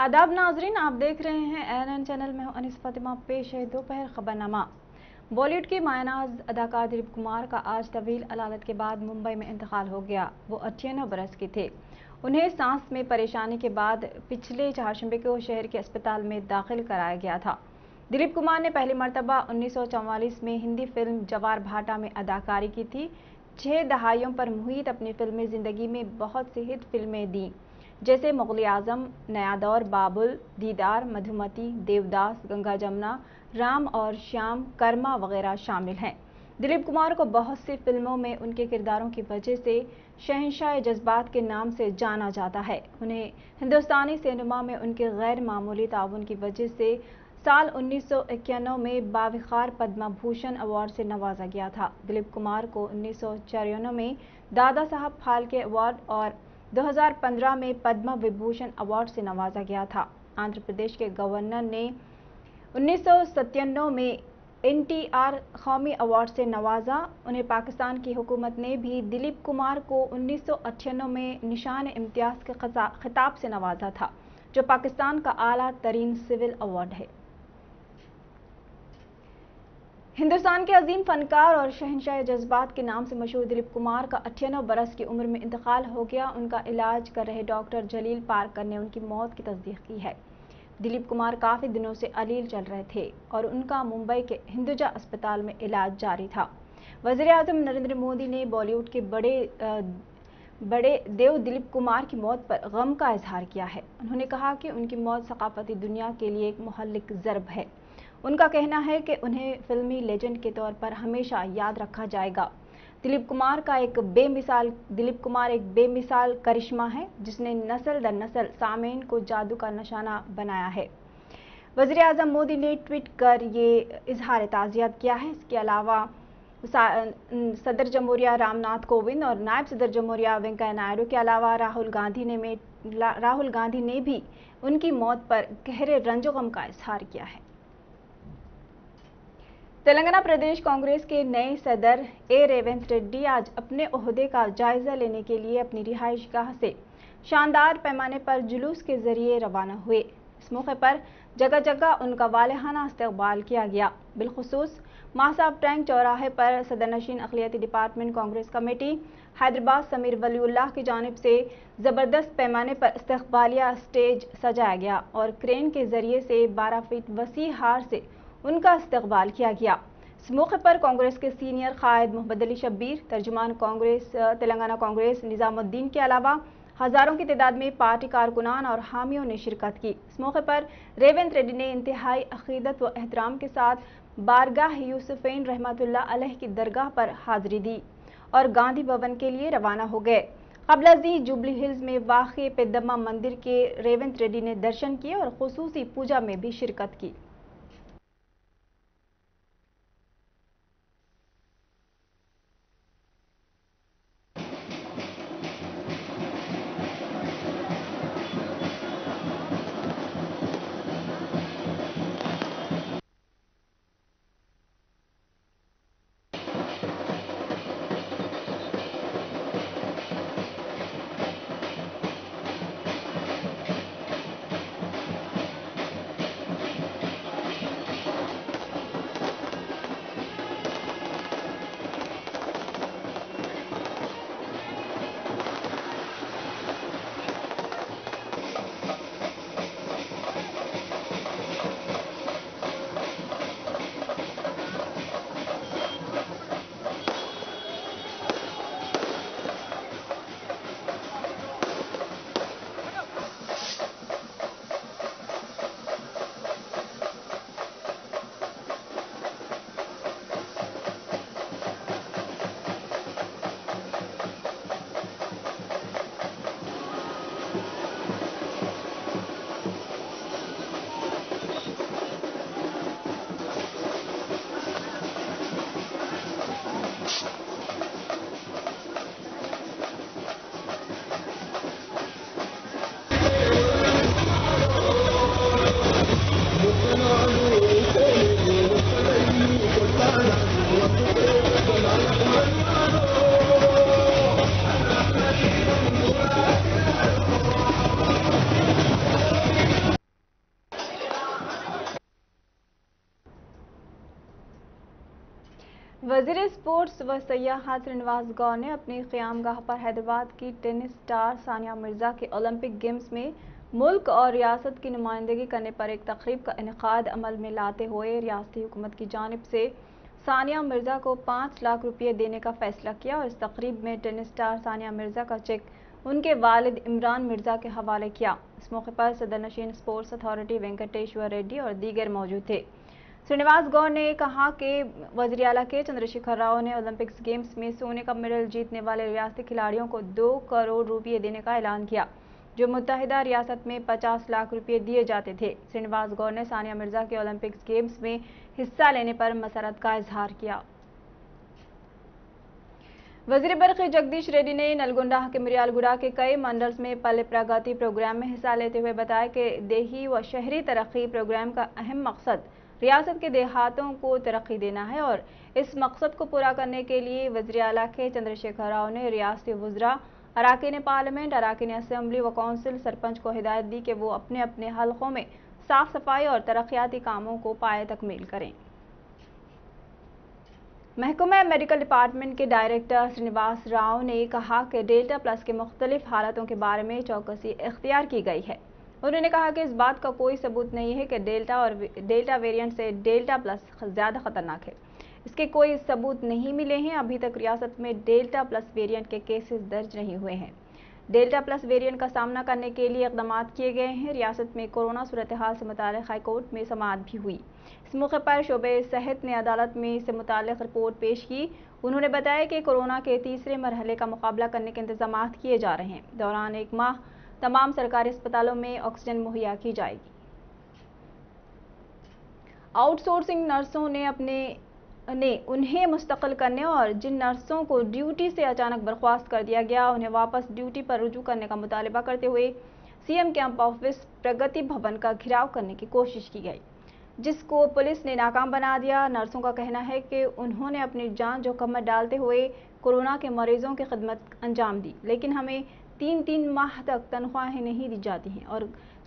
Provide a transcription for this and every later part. आदाब नाजरीन, आप देख रहे हैं एनएन चैनल में अनीस फातिमा। पेश है दोपहर खबरनामा। बॉलीवुड के मायनाज अदाकार दिलीप कुमार का आज तवील अदालत के बाद मुंबई में इंतकाल हो गया। वो 98 बरस के थे। उन्हें सांस में परेशानी के बाद पिछले चारशंबे को शहर के अस्पताल में दाखिल कराया गया था। दिलीप कुमार ने पहली मरतबा 1944 में हिंदी फिल्म जवार भाटा में अदाकारी की थी। 6 दहाइयों पर मुहित अपनी फिल्मी जिंदगी में बहुत सी हिट फिल्में दी, जैसे मुगल आजम, नया दौर, बाबुल, दीदार, मधुमती, देवदास, गंगा जमुना, राम और श्याम, कर्मा वगैरह शामिल हैं। दिलीप कुमार को बहुत सी फिल्मों में उनके किरदारों की वजह से शहंशाह जज्बात के नाम से जाना जाता है। उन्हें हिंदुस्तानी सिनेमा में उनके गैर मामूली ताउन की वजह से साल 1991 में बाविखार पद्म भूषण अवार्ड से नवाजा गया था। दिलीप कुमार को 1994 में दादा साहब फाल्के अवार्ड और 2015 में पद्म विभूषण अवार्ड से नवाजा गया था। आंध्र प्रदेश के गवर्नर ने 1997 में NTR कौमी अवार्ड से नवाजा। उन्हें पाकिस्तान की हुकूमत ने भी दिलीप कुमार को 1998 में निशान इम्तियाज के खिताब से नवाजा था, जो पाकिस्तान का आला तरीन सिविल अवार्ड है। हिंदुस्तान के अजीम फनकार और शहंशाह जज्बात के नाम से मशहूर दिलीप कुमार का 98 बरस की उम्र में इंतकाल हो गया। उनका इलाज कर रहे डॉक्टर जलील पारकर ने उनकी मौत की तस्दीक की है। दिलीप कुमार काफ़ी दिनों से अलील चल रहे थे और उनका मुंबई के हिंदुजा अस्पताल में इलाज जारी था। वज़ीर-ए-आज़म नरेंद्र मोदी ने बॉलीवुड के बड़े देव दिलीप कुमार की मौत पर गम का इजहार किया है। उन्होंने कहा कि उनकी मौत सकाफती दुनिया के लिए एक मुहल्लिक ज़र्ब है। उनका कहना है कि उन्हें फिल्मी लेजेंड के तौर पर हमेशा याद रखा जाएगा। दिलीप कुमार एक बेमिसाल करिश्मा है, जिसने नस्ल दर नस्ल सामेन को जादू का निशाना बनाया है। वज़ीर आज़म मोदी ने ट्वीट कर ये इजहार ताज़ियत किया है। इसके अलावा सदर जमहूरिया रामनाथ कोविंद और नायब सदर जमहूरिया वेंकैया नायडू के अलावा राहुल गांधी ने भी उनकी मौत पर गहरे रंजो गम का इजहार किया है। तेलंगाना प्रदेश कांग्रेस के नए सदर रेवंत रेड्डी आज अपने ओहदे का जायजा लेने के लिए अपनी रिहाइश गाह से शानदार पैमाने पर जुलूस के जरिए रवाना हुए। इस मौके पर जगह जगह उनका वालेहाना इस्तकबाल किया गया। बिलखुसूस मासाब टैंक चौराहे पर सदरनशीन अखिलियती डिपार्टमेंट कांग्रेस कमेटी हैदराबाद समीर वलीउल्लाह की जानिब से ज़बरदस्त पैमाने पर इस्तकबालिया स्टेज सजाया गया और क्रेन के जरिए से 12 फीट वसी हार से उनका इस्तकबाल किया गया। इस मौके पर कांग्रेस के सीनियर कायद मोहम्मद अली शब्बीर, तर्जुमान कांग्रेस तेलंगाना कांग्रेस निज़ामुद्दीन के अलावा हज़ारों की तादाद में पार्टी कारकुनान और हामियों ने शिरकत की। इस मौके पर रेवंत रेड्डी ने इंतहाई अक़ीदत व एहतराम के साथ बारगाह यूसुफ़ैन रहमतुल्लाह अलैह की दरगाह पर हाज़िरी दी और गांधी भवन के लिए रवाना हो गए। क़ब्लज़ी जुबली हिल्स में वाक़ पेद्दम्मा मंदिर के रेवंत रेड्डी ने दर्शन किए और ख़ुसूसी पूजा में भी शिरकत की। वजीर स्पोर्ट्स व सयाहत श्रीनिवास गौर ने अपने क़यामगाह पर हैदराबाद की टेनिस स्टार सानिया मिर्जा के ओलंपिक गेम्स में मुल्क और रियासत की नुमाइंदगी करने पर एक तकरीब का इनेकाद अमल में लाते हुए रियासती हुकूमत की जानिब से सानिया मिर्जा को 5 लाख रुपये देने का फैसला किया और इस तकरीब में टेनिस स्टार सानिया मिर्जा का चेक उनके वालिद इमरान मिर्जा के हवाले किया। इस मौके पर सदरनशीन स्पोर्ट्स अथॉरिटी वेंकटेश्वर रेड्डी और दीगर मौजूद थे। श्रीनिवास गौर ने कहा कि वज़ीर आला के चंद्रशेखर राव ने ओलंपिक्स गेम्स में सोने का मेडल जीतने वाले रियासती खिलाड़ियों को 2 करोड़ रुपये देने का ऐलान किया, जो मुत्तहिदा रियासत में 50 लाख रुपये दिए जाते थे। श्रीनिवास गौर ने सानिया मिर्जा के ओलंपिक्स गेम्स में हिस्सा लेने पर मसरत का इजहार किया। वज़ीर बरक़ी जगदीश रेड्डी ने नलगुंडा के मिर्यालगुड़ा के कई मंडल्स में पल्ले प्रगति प्रोग्राम में हिस्सा लेते हुए बताया कि देही व शहरी तरक्की प्रोग्राम का अहम मकसद रियासत के देहातों को तरक्की देना है और इस मकसद को पूरा करने के लिए वज़ीर आला के चंद्रशेखर राव ने रियासती वुज़रा, अराकीन पार्लियामेंट, अराकीन असम्बली व कौंसिल सरपंच को हिदायत दी कि वो अपने अपने हलकों में साफ सफाई और तरक्याती कामों को पाए तकमील करें। महकमा मेडिकल डिपार्टमेंट के डायरेक्टर श्रीनिवास राव ने कहा कि डेल्टा प्लस के मुख्तलिफ हालतों के बारे में चौकसी इख्तियार की गई है। उन्होंने कहा कि इस बात का कोई सबूत नहीं है कि डेल्टा वेरिएंट से डेल्टा प्लस ज़्यादा खतरनाक है। इसके कोई सबूत नहीं मिले हैं। अभी तक रियासत में डेल्टा प्लस वेरिएंट के केसेस दर्ज नहीं हुए हैं। डेल्टा प्लस वेरिएंट का सामना करने के लिए इकदाम किए गए हैं। रियासत में कोरोना सूरत हाल से मुताल्लिक़ हाईकोर्ट में समाअत भी हुई। इस मौके पर शोबे सेहत ने अदालत में इससे मुताल्लिक़ रिपोर्ट पेश की। उन्होंने बताया कि कोरोना के तीसरे मरहले का मुकाबला करने के इंतजाम किए जा रहे हैं। दौरान 1 माह तमाम सरकारी अस्पतालों में ऑक्सीजन मुहैया की जाएगी। आउटसोर्सिंग नर्सों ने उन्हें मुस्तकिल करने और जिन नर्सों को ड्यूटी से अचानक बर्खास्त कर दिया गया उन्हें वापस ड्यूटी पर रुजू करने का मुतालबा करते हुए सीएम कैंप ऑफिस प्रगति भवन का घिराव करने की कोशिश की गई, जिसको पुलिस ने नाकाम बना दिया। नर्सों का कहना है कि उन्होंने अपनी जान जोखिम में डालते हुए कोरोना के मरीजों की खिदमत अंजाम दी, लेकिन हमें 3-3 माह तक तनख्वाहें नहीं दी जाती हैं और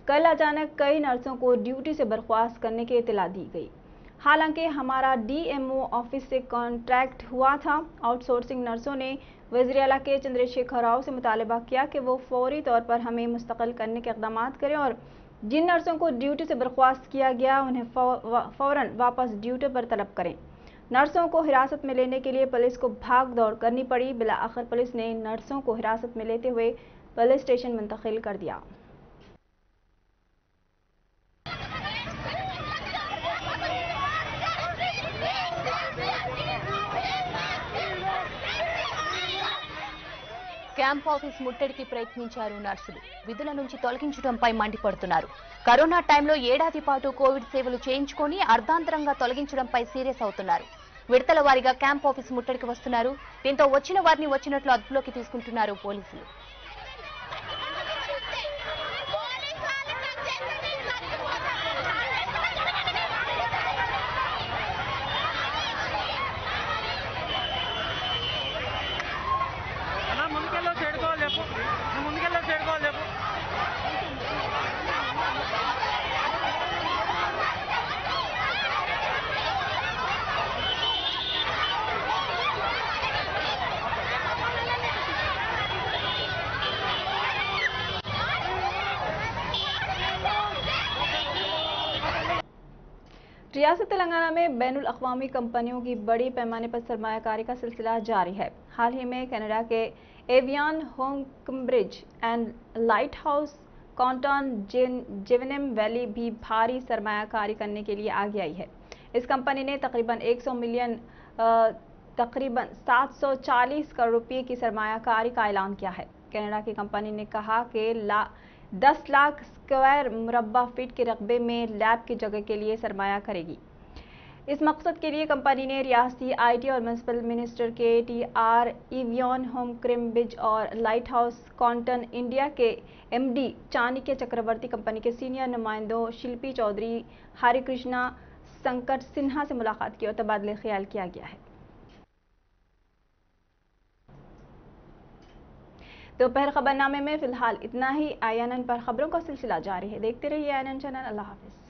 कल अचानक कई नर्सों को ड्यूटी से बर्खास्त करने की इतला दी गई। हालांकि हमारा डीएमओ ऑफिस से कॉन्ट्रैक्ट हुआ था। आउटसोर्सिंग नर्सों ने वज़ीर आला के चंद्रशेखर राव से मुतालबा किया कि वो फौरी तौर पर हमें मुस्तकिल करने के इकदाम करें और जिन नर्सों को ड्यूटी से बर्खास्त किया गया उन्हें फौरन वापस ड्यूटी पर तलब करें। नर्सों को हिरासत में लेने के लिए पुलिस को भाग दौड़ करनी पड़ी। बिला आखिर पुलिस ने नर्सों को हिरासत में लेते हुए पुलिस स्टेशन मुंतकिल कर दिया। క్యాంప్ ఆఫీస్ ముట్టడికి ప్రయత్నించారు నర్సులు, విధుల నుంచి తొలగించడంపై మండిపడుతున్నారు। కరోనా టైంలో ఏడాది పాటు కోవిడ్ సేవలు చేయించుకొని అర్ధాంతరంగా తొలగించడంపై సీరియస్ అవుతున్నారు। విడతల వారిగా క్యాంప్ ఆఫీస్ ముట్టడికి వస్తున్నారు। దీంతో వచ్చిన వారిని వచ్చినట్లు అదుపులోకి తీసుకుంటున్నారు పోలీసులు। रियासत तेलंगाना में बैनुल अक्वामी कंपनियों की बड़ी पैमाने पर सरमायाकारी का सिलसिला जारी है। हाल ही में कनाडा के avian home Cambridge and light house कॉन्टॉन जेवनम वैली भी भारी सरमायाकारी करने के लिए आगे आई है। इस कंपनी ने तकरीबन 100 मिलियन तकरीबन 740 करोड़ रुपये की सरमायाकारी का ऐलान किया है। कनाडा की कंपनी ने कहा कि 10 लाख स्क्वायर मुरबा फीट के रकबे में लैब की जगह के लिए सरमाया करेगी। इस मकसद के लिए कंपनी ने रियासती आईटी और म्यूनसिपल मिनिस्टर के टी.आर. एवियन होम क्रिमबिज और लाइट हाउस कॉन्टन इंडिया के एमडी चानी के चक्रवर्ती कंपनी के सीनियर नुमाइंदों शिल्पी चौधरी, हरिकृष्णा, संकर सिन्हा से मुलाकात की और तबादले ख्याल किया गया है। दोपहर खबरनामे में फिलहाल इतना ही। INN पर खबरों का सिलसिला जारी है। देखते रहिए INN चैनल। अल्लाह हाफिज।